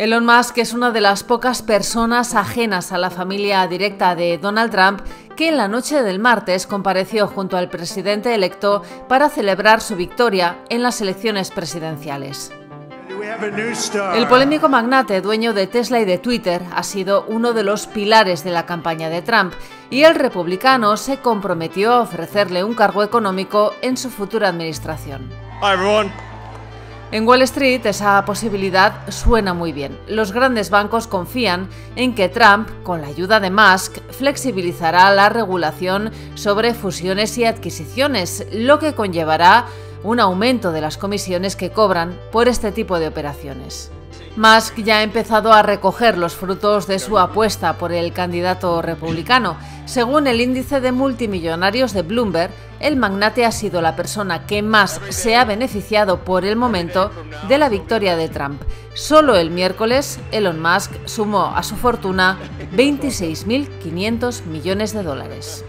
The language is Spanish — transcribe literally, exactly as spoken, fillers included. Elon Musk es una de las pocas personas ajenas a la familia directa de Donald Trump que en la noche del martes compareció junto al presidente electo para celebrar su victoria en las elecciones presidenciales. El polémico magnate, dueño de Tesla y de Twitter, ha sido uno de los pilares de la campaña de Trump, y el republicano se comprometió a ofrecerle un cargo económico en su futura administración. Hi, everyone. En Wall Street esa posibilidad suena muy bien. Los grandes bancos confían en que Trump, con la ayuda de Musk, flexibilizará la regulación sobre fusiones y adquisiciones, lo que conllevará un aumento de las comisiones que cobran por este tipo de operaciones. Musk ya ha empezado a recoger los frutos de su apuesta por el candidato republicano. Según el índice de multimillonarios de Bloomberg, el magnate ha sido la persona que más se ha beneficiado por el momento de la victoria de Trump. Solo el miércoles, Elon Musk sumó a su fortuna veintiséis mil quinientos millones de dólares.